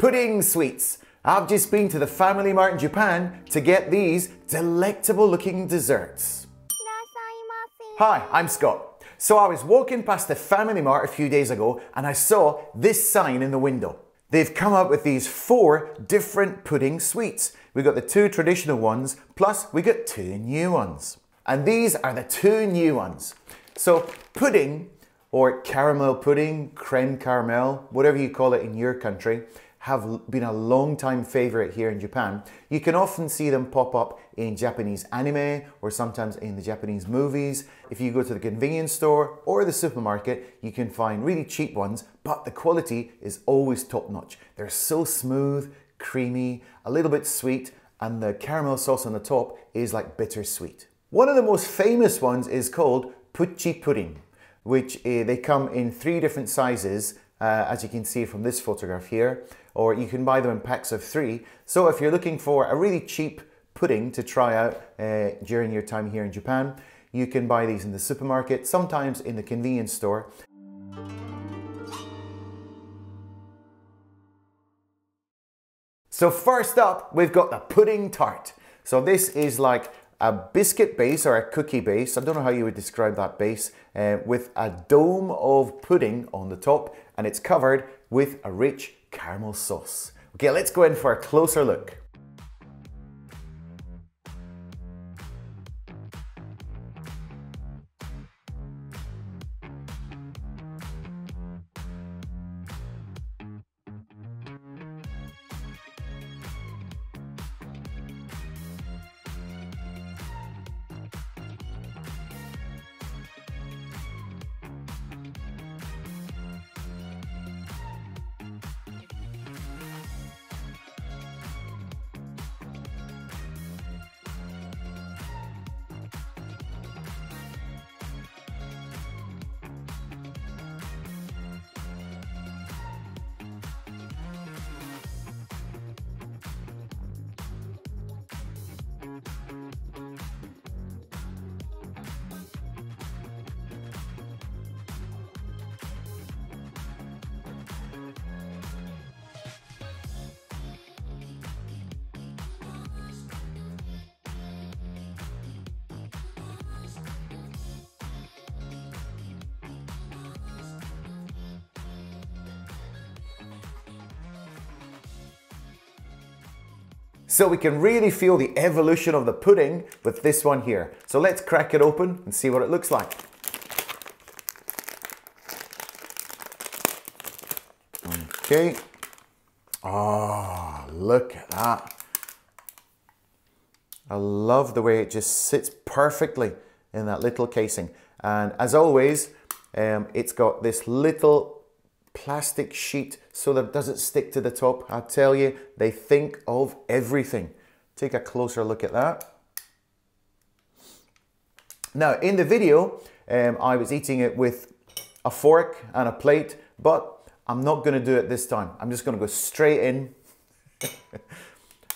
pudding sweets. I've just been to the Family Mart in Japan to get these delectable looking desserts. Hi, I'm Scott. So I was walking past the Family Mart a few days ago and I saw this sign in the window. They've come up with these 4 different pudding sweets. We got the 2 traditional ones, plus we got 2 new ones. And these are the 2 new ones. So pudding, or caramel pudding, creme caramel, whatever you call it in your country, have been a long time favorite here in Japan. You can often see them pop up in Japanese anime or sometimes in the Japanese movies. If you go to the convenience store or the supermarket, you can find really cheap ones, but the quality is always top-notch. They're so smooth, creamy, a little bit sweet, and the caramel sauce on the top is like bittersweet. One of the most famous ones is called Puchipurin, which they come in 3 different sizes, as you can see from this photograph here, or you can buy them in packs of 3. So if you're looking for a really cheap pudding to try out during your time here in Japan, you can buy these in the supermarket, sometimes in the convenience store. So first up, we've got the pudding tart. So this is like a biscuit base or a cookie base, I don't know how you would describe that base, with a dome of pudding on the top, and it's covered with a rich caramel sauce. Okay, let's go in for a closer look. So we can really feel the evolution of the pudding with this one here. So let's crack it open and see what it looks like. Okay. Oh, look at that. I love the way it just sits perfectly in that little casing. And as always, it's got this little plastic sheet so that it doesn't stick to the top. I tell you, they think of everything. Take a closer look at that. Now in the video, I was eating it with a fork and a plate, but I'm not going to do it this time. I'm just going to go straight in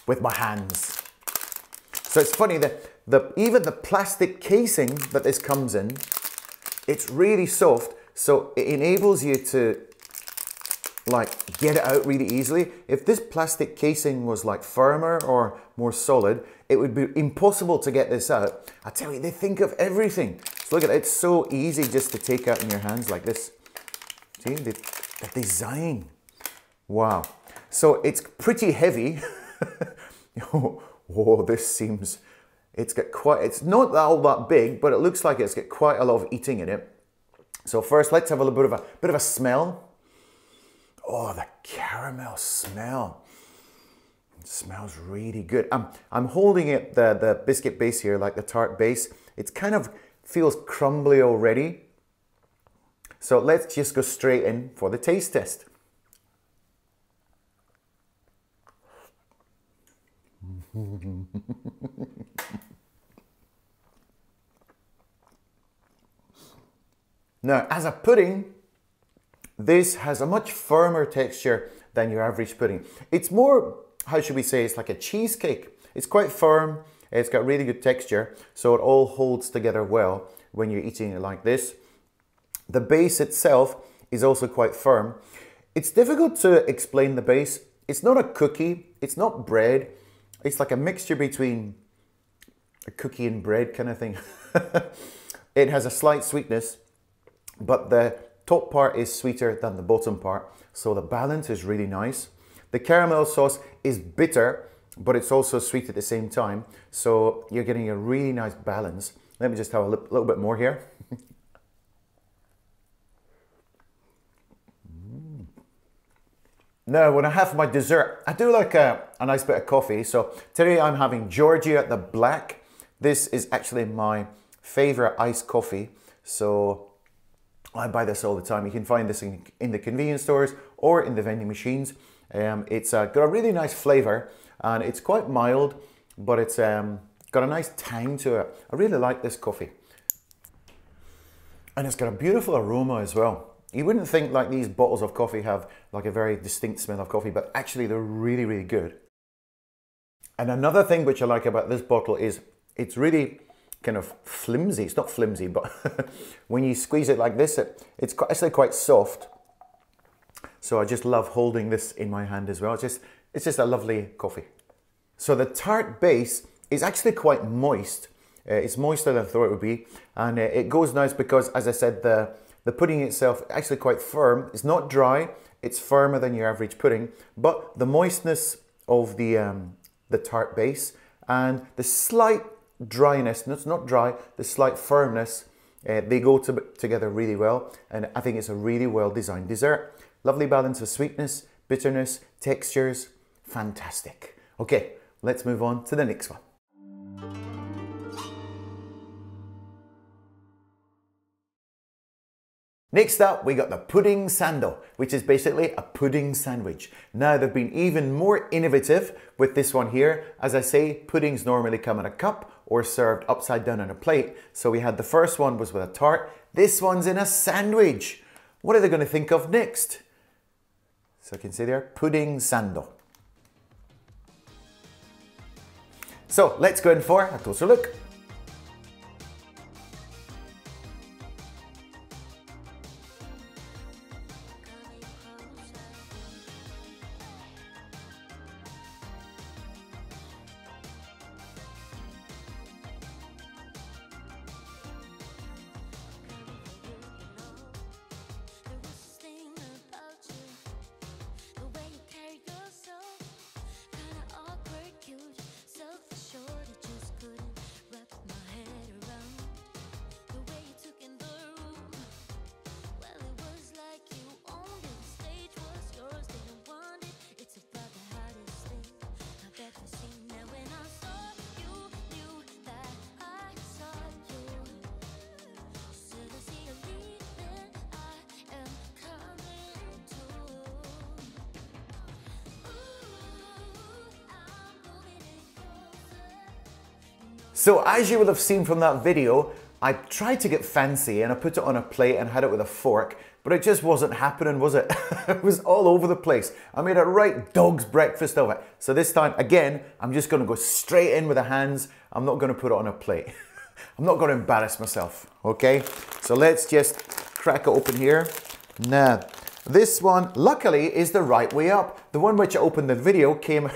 with my hands. So it's funny that even the plastic casing that this comes in, it's really soft, so it enables you to like get it out really easily. If this plastic casing was like firmer or more solid, it would be impossible to get this out. I tell you, they think of everything. So look at it, it's so easy just to take out in your hands like this. See, the design. Wow. So it's pretty heavy. Oh, this seems, it's not all that big, but it looks like it's got quite a lot of eating in it. So first, let's have a little bit of a smell. Oh, the caramel smell. It smells really good. I'm holding it, the biscuit base here, like the tart base. It kind of feels crumbly already. So let's just go straight in for the taste test. Now, as a pudding, this has a much firmer texture than your average pudding. It's more, how should we say, it's like a cheesecake. It's quite firm, it's got really good texture, so it all holds together well when you're eating it like this. The base itself is also quite firm. It's difficult to explain the base. It's not a cookie, it's not bread. It's like a mixture between a cookie and bread kind of thing. It has a slight sweetness, but the top part is sweeter than the bottom part. So the balance is really nice. The caramel sauce is bitter, but it's also sweet at the same time. So you're getting a really nice balance. Let me just have a little bit more here. Now, when I have my dessert, I do like a nice bit of coffee. So today I'm having Georgia the Black. This is actually my favorite iced coffee. So I buy this all the time. You can find this in the convenience stores or in the vending machines. It's got a really nice flavor and it's quite mild, but it's got a nice tang to it. I really like this coffee. And it's got a beautiful aroma as well. You wouldn't think like these bottles of coffee have like a very distinct smell of coffee, but actually they're really, really good. And another thing which I like about this bottle is it's really kind of flimsy. It's not flimsy, but when you squeeze it like this, it's actually quite soft. So I just love holding this in my hand as well. It's just a lovely coffee. So the tart base is actually quite moist. It's moister than I thought it would be. And it goes nice because, as I said, the pudding itself is actually quite firm. It's not dry, it's firmer than your average pudding, but the moistness of the tart base and the slight dryness, no, it's not dry, the slight firmness, they go together really well. And I think it's a really well designed dessert. Lovely balance of sweetness, bitterness, textures, fantastic. Okay, let's move on to the next one. Next up, we got the pudding sando, which is basically a pudding sandwich. Now, they've been even more innovative with this one here. As I say, puddings normally come in a cup or served upside down on a plate. So we had the first one was with a tart. This one's in a sandwich. What are they going to think of next? So I can see there, pudding sando. So let's go in for a closer look. So as you will have seen from that video, I tried to get fancy and I put it on a plate and had it with a fork, but it just wasn't happening, was it? It was all over the place. I made a right dog's breakfast of it. So this time, again, I'm just gonna go straight in with the hands. I'm not gonna put it on a plate. I'm not gonna embarrass myself, okay? So let's just crack it open here. Now, this one, luckily, is the right way up. The one which I opened the video came a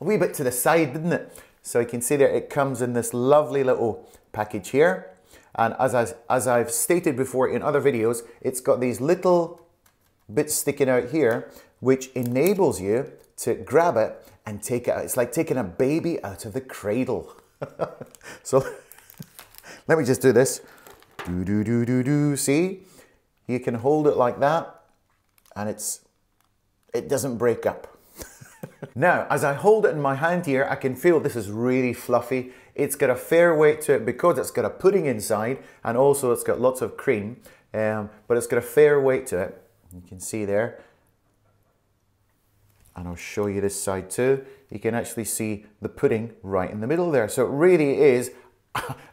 wee bit to the side, didn't it? So you can see there, it comes in this lovely little package here. And as I've stated before in other videos, it's got these little bits sticking out here, which enables you to grab it and take it out. It's like taking a baby out of the cradle. So let me just do this. Do, do, do, do, do. See, you can hold it like that and it doesn't break up. Now, as I hold it in my hand here, I can feel this is really fluffy. It's got a fair weight to it because it's got a pudding inside and also it's got lots of cream, but it's got a fair weight to it. You can see there. And I'll show you this side too. You can actually see the pudding right in the middle there. So it really is,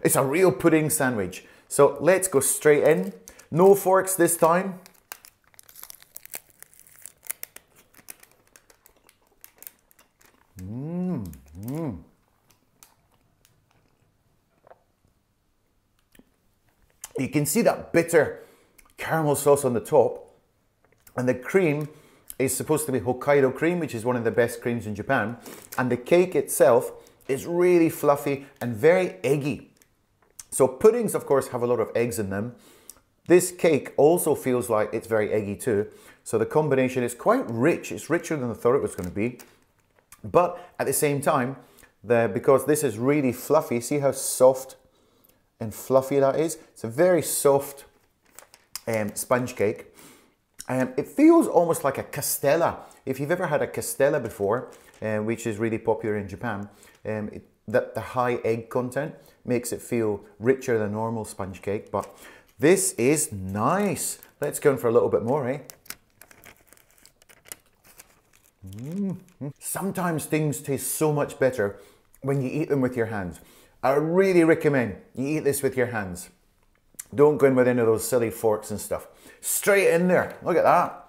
it's a real pudding sandwich. So let's go straight in. No forks this time. You can see that bitter caramel sauce on the top and the cream is supposed to be Hokkaido cream, which is one of the best creams in Japan. And the cake itself is really fluffy and very eggy. So puddings, of course, have a lot of eggs in them. This cake also feels like it's very eggy too. So the combination is quite rich. It's richer than I thought it was going to be. But at the same time, because this is really fluffy, see how soft and fluffy that is? It's a very soft sponge cake. It feels almost like a castella. If you've ever had a castella before, which is really popular in Japan, the high egg content makes it feel richer than normal sponge cake. But this is nice. Let's go in for a little bit more, eh? Mm-hmm. Sometimes things taste so much better when you eat them with your hands. I really recommend you eat this with your hands. Don't go in with any of those silly forks and stuff. Straight in there. Look at that.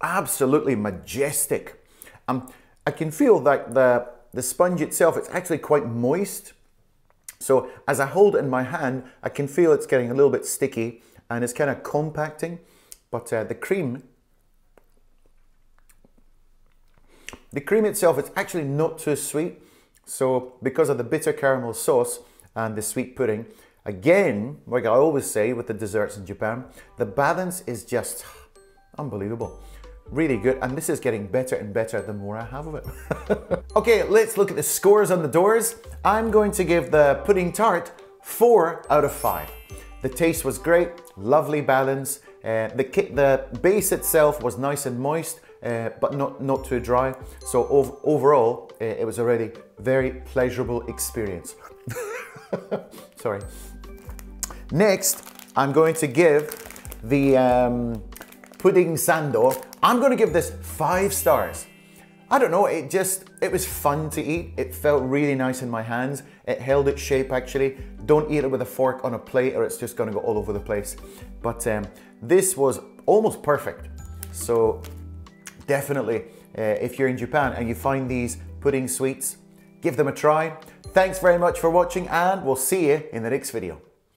Absolutely majestic. I can feel that the sponge itself, it's actually quite moist. So as I hold it in my hand, I can feel it's getting a little bit sticky and it's kind of compacting. But the cream itself, it's actually not too sweet. So because of the bitter caramel sauce and the sweet pudding, again, like I always say with the desserts in Japan, the balance is just unbelievable. Really good, and this is getting better and better the more I have of it. Okay, let's look at the scores on the doors. I'm going to give the pudding tart 4 out of 5. The taste was great, lovely balance. The base itself was nice and moist, but not too dry. So overall, it was a really very pleasurable experience. Sorry. Next, I'm going to give the pudding sando. I'm going to give this 5 stars. I don't know, it was fun to eat. It felt really nice in my hands. It held its shape actually. Don't eat it with a fork on a plate or it's just going to go all over the place. But this was almost perfect. So definitely, if you're in Japan and you find these pudding sweets, give them a try. Thanks very much for watching and we'll see you in the next video.